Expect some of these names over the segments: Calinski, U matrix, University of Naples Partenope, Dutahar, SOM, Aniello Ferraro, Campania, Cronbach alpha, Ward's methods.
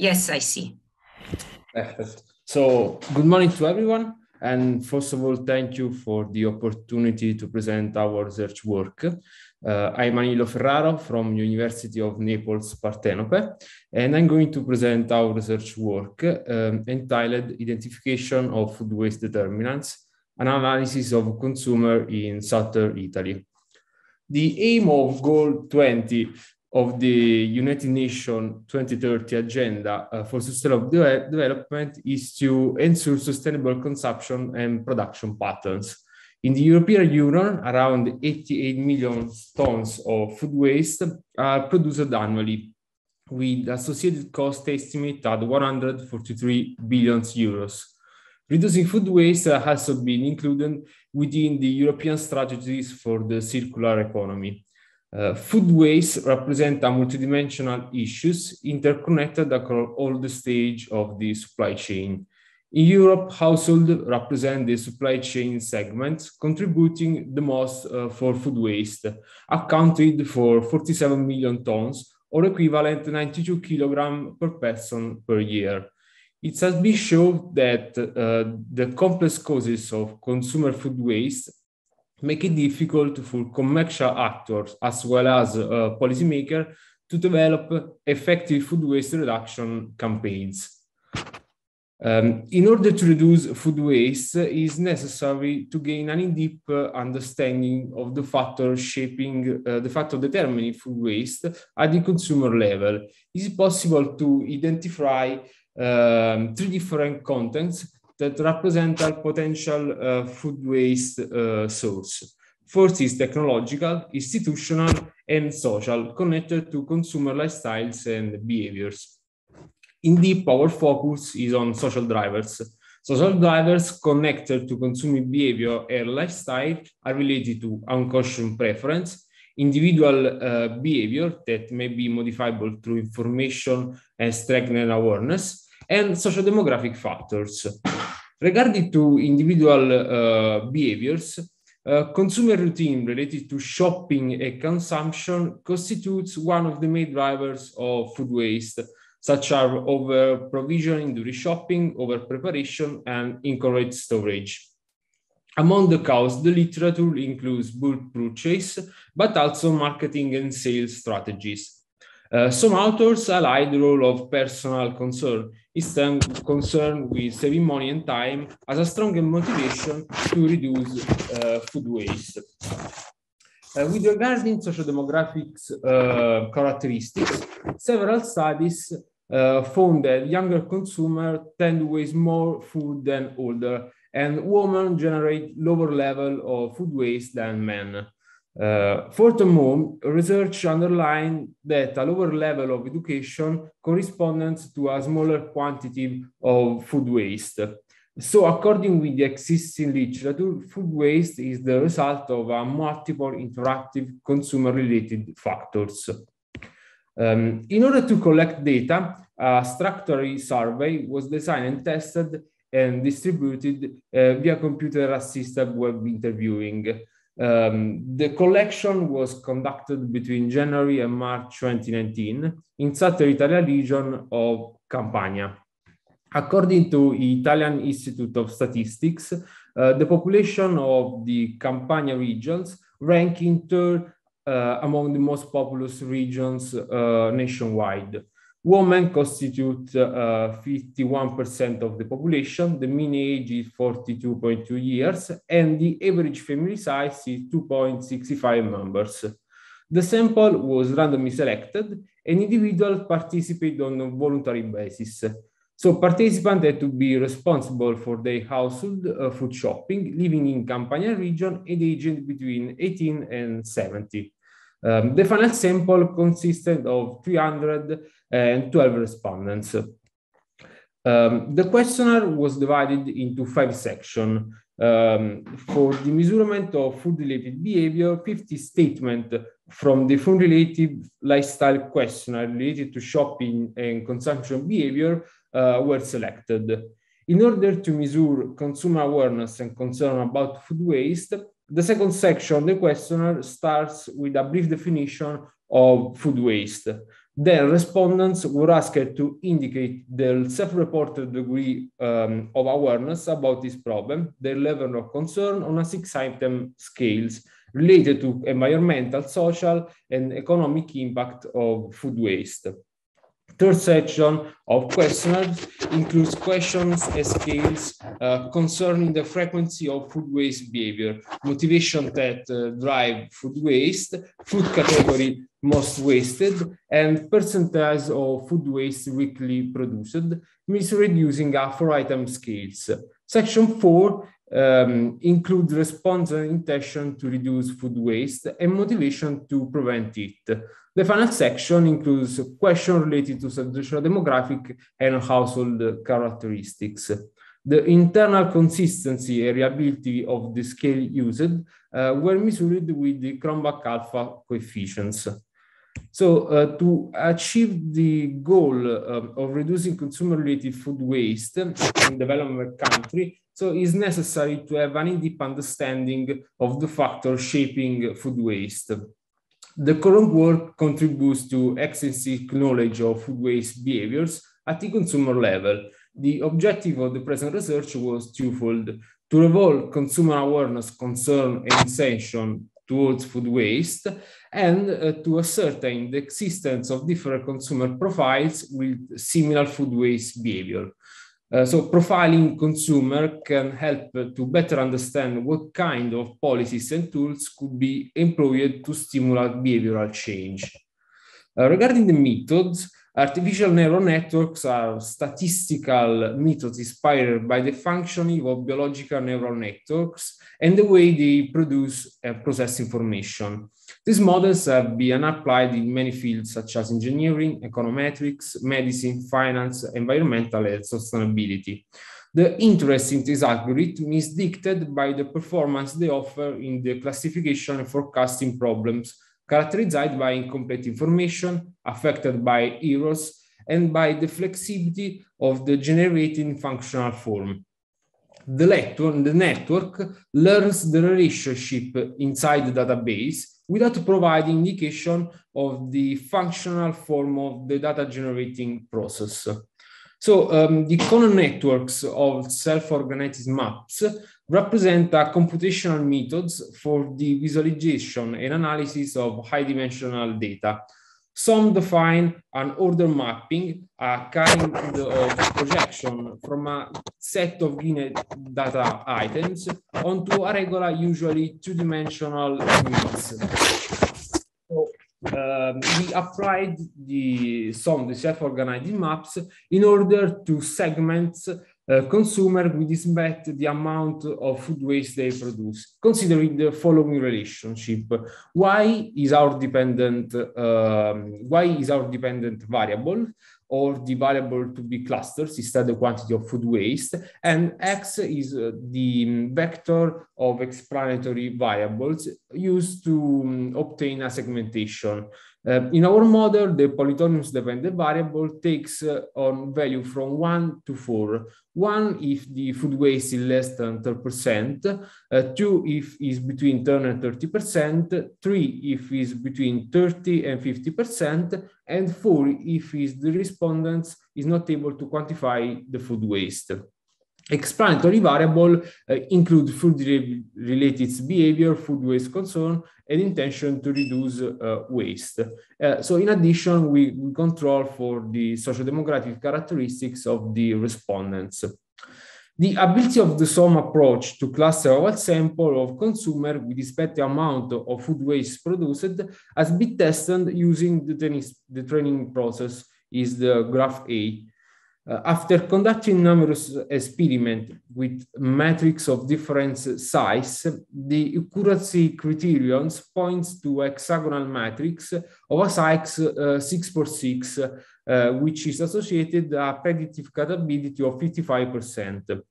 Yes, I see. Perfect. So good morning to everyone. And first of all, thank you for the opportunity to present our research work. I'm Aniello Ferraro from University of Naples Partenope, and I'm going to present our research work entitled Identification of Food Waste Determinants, an Analysis of Consumer in Southern Italy. The aim of Goal 20 of the United Nations 2030 Agenda for Sustainable Development is to ensure sustainable consumption and production patterns. In the European Union, around 88 million tons of food waste are produced annually, with associated cost estimate at 143 billion euros. Reducing food waste has also been included within the European strategies for the circular economy. Food waste represents a multidimensional issues interconnected across all the stages of the supply chain. In Europe, households represent the supply chain segment, contributing the most for food waste, accounted for 47 million tons, or equivalent 92 kilograms per person per year. It has been shown that the complex causes of consumer food waste make it difficult for commercial actors as well as policymakers to develop effective food waste reduction campaigns. In order to reduce food waste, it is necessary to gain a deep understanding of the factors shaping determining food waste at the consumer level. It is possible to identify three different contents that represent our potential food waste source. First is technological, institutional, and social, connected to consumer lifestyles and behaviors. Indeed, our focus is on social drivers. Social drivers connected to consumer behavior and lifestyle are related to unconscious preference, individual behavior that may be modifiable through information and strengthened awareness, and social demographic factors. Regarding to individual behaviors, consumer routine related to shopping and consumption constitutes one of the main drivers of food waste, such as over-provisioning during shopping, over-preparation, and incorrect storage. Among the causes, the literature includes bulk purchase, but also marketing and sales strategies. Some authors highlight the role of personal concern, instead concern with saving money and time, as a stronger motivation to reduce food waste. With regarding social demographics characteristics, several studies found that younger consumers tend to waste more food than older, and women generate lower level of food waste than men. Furthermore, research underlined that a lower level of education corresponds to a smaller quantity of food waste. So, according with the existing literature, food waste is the result of a multiple interactive consumer-related factors. In order to collect data, a structural survey was designed and tested and distributed via computer-assisted web interviewing. The collection was conducted between January and March 2019 in Southern Italian region of Campania. According to the Italian Institute of Statistics, the population of the Campania regions rank in third among the most populous regions nationwide. Women constitute 51% of the population, the mean age is 42.2 years, and the average family size is 2.65 members. The sample was randomly selected, and individuals participated on a voluntary basis. So participants had to be responsible for their household food shopping, living in Campania region, and aged between 18 and 70. The final sample consisted of 312 respondents. The questionnaire was divided into 5 sections. For the measurement of food-related behavior, 50 statements from the food-related lifestyle questionnaire related to shopping and consumption behavior were selected. In order to measure consumer awareness and concern about food waste, the second section of the questionnaire starts with a brief definition of food waste. Then respondents were asked to indicate their self-reported degree of awareness about this problem, their level of concern on a 6-item scales related to environmental, social, and economic impact of food waste. Third section of questionnaires includes questions and scales concerning the frequency of food waste behavior, motivation that drive food waste, food category most wasted, and percentage of food waste weekly produced, measured using a 4-item scales. Section 4 includes response and intention to reduce food waste and motivation to prevent it. The final section includes questions related to subgenerational demographic and household characteristics. The internal consistency and reliability of the scale used were measured with the Cronbach alpha coefficients. So to achieve the goal of reducing consumer-related food waste in developing countries, so it's necessary to have an in-depth understanding of the factors shaping food waste. The current work contributes to extensive knowledge of food waste behaviors at the consumer level. The objective of the present research was twofold: to evolve consumer awareness, concern, and intention towards food waste, and to ascertain the existence of different consumer profiles with similar food waste behavior. So profiling consumer can help to better understand what kind of policies and tools could be employed to stimulate behavioral change. Regarding the methods, artificial neural networks are statistical methods inspired by the functioning of biological neural networks and the way they produce and process information. These models have been applied in many fields such as engineering, econometrics, medicine, finance, environmental, and sustainability. The interest in this algorithm is dictated by the performance they offer in the classification and forecasting problems, characterized by incomplete information, affected by errors, and by the flexibility of the generating functional form. The network learns the relationship inside the database without providing indication of the functional form of the data generating process. So the common networks of self-organized maps represent computational methods for the visualization and analysis of high-dimensional data. Some define an order mapping, a kind of projection from a set of given data items onto a regular, usually two-dimensional means. So, we applied the self-organizing maps in order to segment consumers with respect to the amount of food waste they produce, considering the following relationship. Y is our dependent variable, or the variable to be clusters instead of the quantity of food waste, and X is the vector of explanatory variables used to obtain a segmentation. In our model, the polynomial-dependent variable takes on value from 1 to 4. 1 if the food waste is less than 10%, 2 if it's between 10 and 30%, 3 if it's between 30 and 50%, and 4 if the respondents is not able to quantify the food waste. Explanatory variable include food-related behavior, food waste concern, and intention to reduce waste. So in addition, we control for the socio-demographic characteristics of the respondents. The ability of the SOM approach to cluster our sample of consumer with respect to the amount of food waste produced has been tested using the training process, is the graph A. After conducting numerous experiments with matrix of different size, the accuracy criterion points to hexagonal matrix of a size 6x6, which is associated a predictive capability of 55%.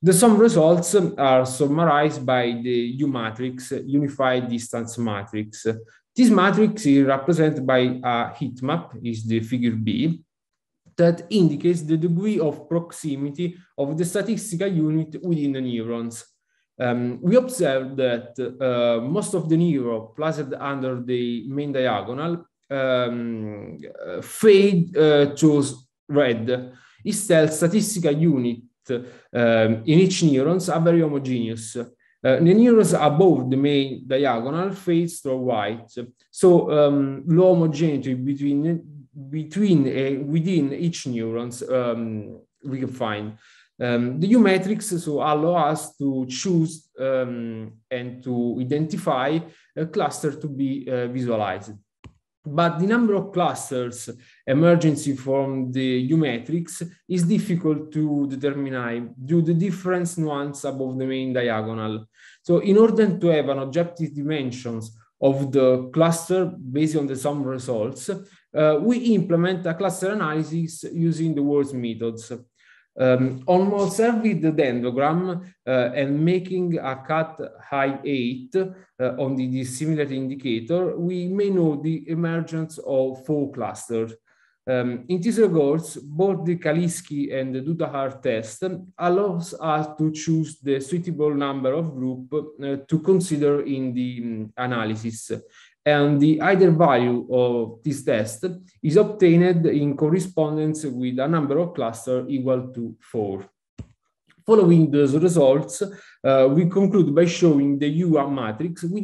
The SOM results are summarized by the U matrix, unified distance matrix. This matrix is represented by a heat map, is the figure B, that indicates the degree of proximity of the statistical unit within the neurons. We observed that most of the neurons placed under the main diagonal fade to red. Is cell statistical unit in each neurons are very homogeneous. The neurons above the main diagonal fades to white. So low homogeneity between within each neurons we can find. The U matrix so allow us to choose and to identify a cluster to be visualized. But the number of clusters emerging from the U matrix is difficult to determine due to the different nuance above the main diagonal. So in order to have an objective dimensions of the cluster based on the SOM results, we implement a cluster analysis using the Ward's methods. Almost every dendrogram and making a cut high 8 on the dissimilarity indicator, we may know the emergence of 4 clusters. In this regard, both the Calinski and the Dutahar test allows us to choose the suitable number of groups to consider in the analysis. And the either value of this test is obtained in correspondence with a number of clusters equal to 4. Following those results, we conclude by showing the U matrix with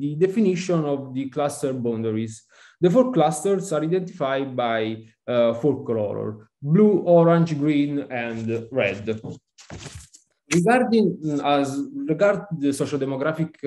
the definition of the cluster boundaries. The 4 clusters are identified by 4 colors: blue, orange, green, and red. Regarding the socio-demographic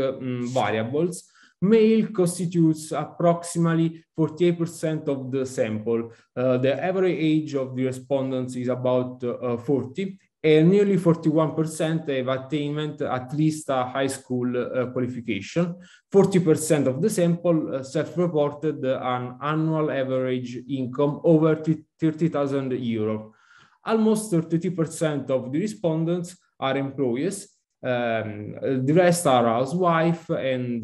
variables, male constitutes approximately 48% of the sample. The average age of the respondents is about 40, and nearly 41% have attainment at least a high school qualification. 40% of the sample self-reported an annual average income over 30,000 euros. Almost 33% of the respondents are employees. The rest are housewife and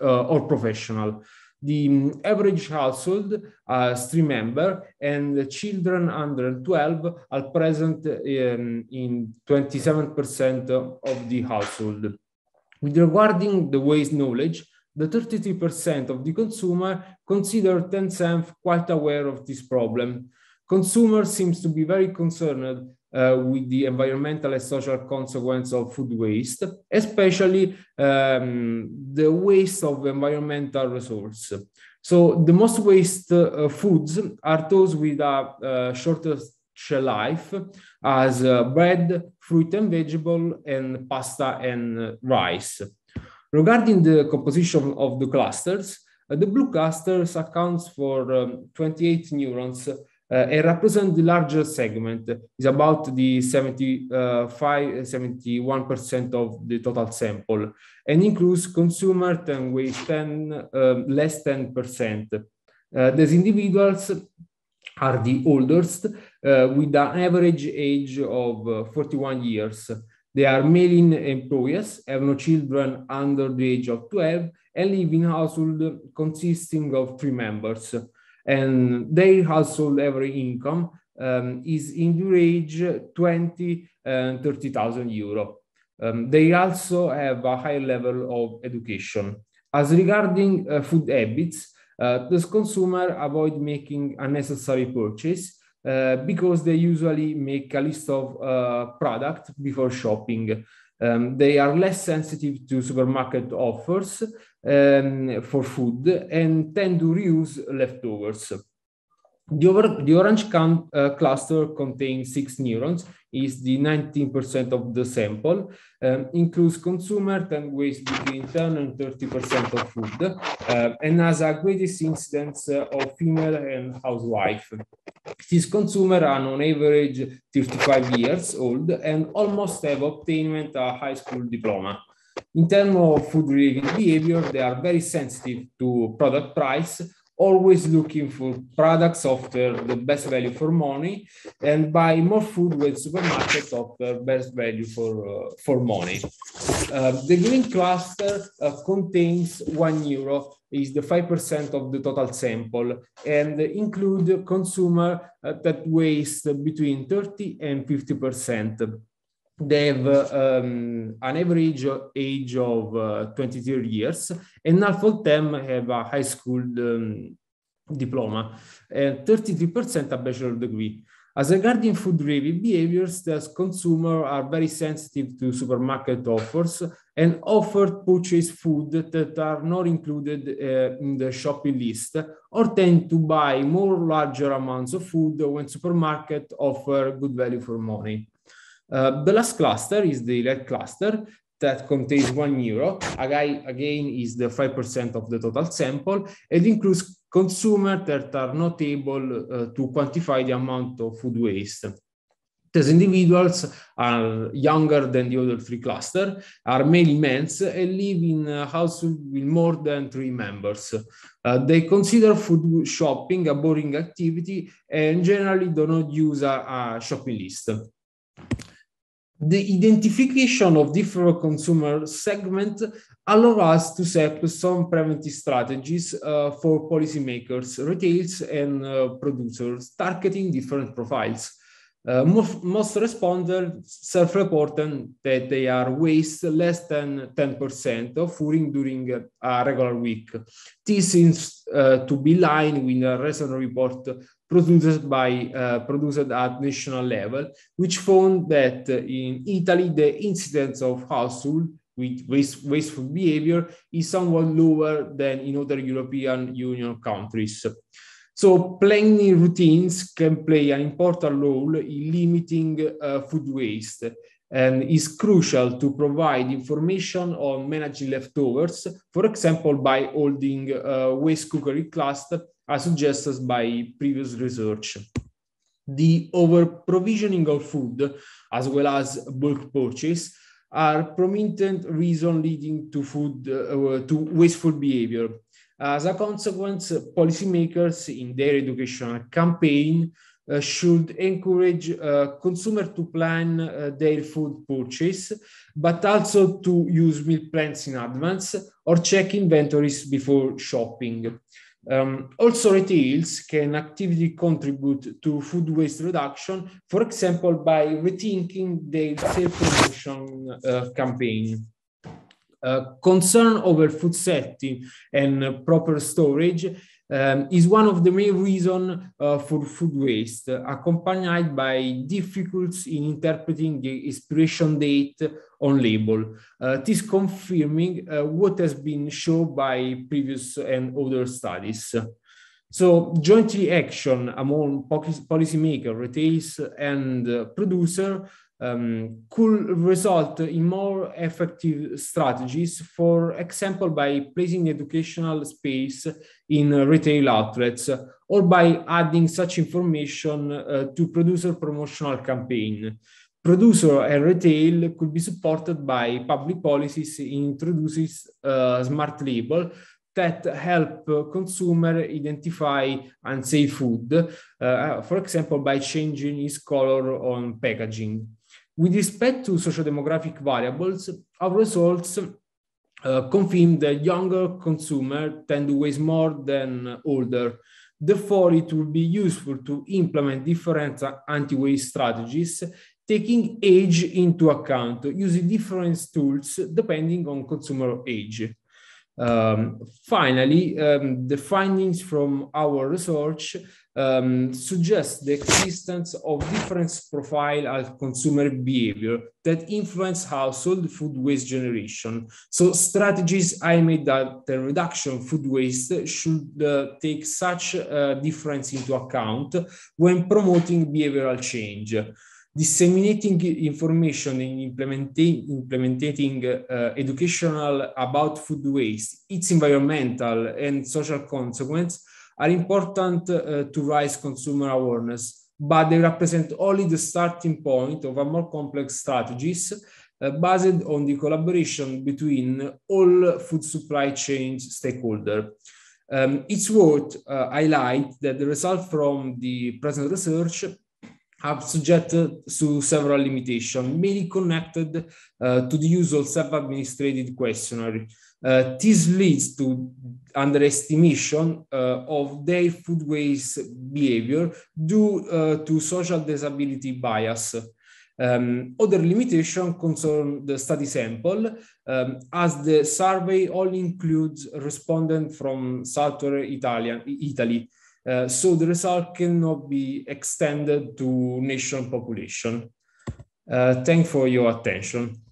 or professional. The average household is 3 members, and the children under 12 are present in 27% of the household. With regarding the waste knowledge, the 33% of the consumer consider themselves quite aware of this problem. Consumer seems to be very concerned with the environmental and social consequence of food waste, especially the waste of environmental resources. So the most waste foods are those with a shorter shelf life, as bread, fruit and vegetable, and pasta and rice. Regarding the composition of the clusters, the blue clusters accounts for 28 neurons, and represent the larger segment. Is about the 71% of the total sample, and includes consumer and waste less than 10%. These individuals are the oldest, with an average age of 41 years. They are male employees, have no children under the age of 12, and live in a household consisting of 3 members. And their household average income is in the range 20 and 30,000 euro. They also have a high level of education. As regarding food habits, those consumers avoid making unnecessary purchase because they usually make a list of products before shopping. They are less sensitive to supermarket offers for food and tend to reuse leftovers. The orange cluster contains 6 neurons, is the 19% of the sample, includes consumer and waste between 10 and 30% of food, and has a greatest incidence of female and housewife. These consumers are on average 35 years old and almost have obtained a high school diploma. In terms of food-related behavior, they are very sensitive to product price, always looking for products offer the best value for money, and buy more food when supermarkets offer best value for money. The green cluster contains 1 euro, is the 5% of the total sample, and include consumer that waste between 30 and 50%. they have an average age of 23 years, and half of them have a high school diploma, and 33% a bachelor degree. As regarding food-driven behaviors, the consumers are very sensitive to supermarket offers and often purchase food that are not included in the shopping list, or tend to buy more larger amounts of food when supermarkets offer good value for money. The last cluster is the red cluster that contains €1. Again, is the 5% of the total sample, and includes consumers that are not able to quantify the amount of food waste. These individuals are younger than the other three clusters, are mainly men, and live in a household with more than 3 members. They consider food shopping a boring activity and generally do not use a shopping list. The identification of different consumer segments allows us to set some preventive strategies for policymakers, retailers, and producers targeting different profiles. Most respondents self-reported that they are waste less than 10% of food during a regular week. This seems to be in line with a recent report produced at national level, which found that in Italy, the incidence of household with wasteful behavior is somewhat lower than in other European Union countries. So planning routines can play an important role in limiting food waste, and is crucial to provide information on managing leftovers, for example, by holding waste cookery clusters, as suggested by previous research. The over-provisioning of food, as well as bulk purchase, are prominent reasons leading to wasteful behavior. As a consequence, policymakers in their educational campaign should encourage consumers to plan their food purchase, but also to use meal plans in advance or check inventories before shopping. Also, retailers can actively contribute to food waste reduction, for example, by rethinking their sale promotion campaign. Concern over food safety and proper storage is one of the main reasons for food waste, accompanied by difficulties in interpreting the expiration date on label. This confirming what has been shown by previous and other studies. So, jointly action among policymakers, retailers, and producers could result in more effective strategies, for example, by placing educational space in retail outlets, or by adding such information to producer promotional campaign. Producer and retail could be supported by public policies introducing smart label that help consumer identify unsafe food, for example, by changing its color on packaging. With respect to sociodemographic variables, our results confirm that younger consumers tend to waste more than older. Therefore, it will be useful to implement different anti-waste strategies, taking age into account, using different tools depending on consumer age. Finally, the findings from our research suggest the existence of different profiles of consumer behavior that influence household food waste generation. So strategies aimed at the reduction of food waste should take such difference into account when promoting behavioral change. Disseminating information and implementing educational about food waste, its environmental and social consequences are important to raise consumer awareness, but they represent only the starting point of a more complex strategies based on the collaboration between all food supply chain stakeholders. It's worth highlight that the result from the present research are subjected to several limitations, mainly connected to the use of self-administrated questionnaire. This leads to underestimation of their food waste behavior due to social disability bias. Other limitation concern the study sample, as the survey only includes respondents from southern Italy. So the result cannot be extended to nation population. Thanks for your attention.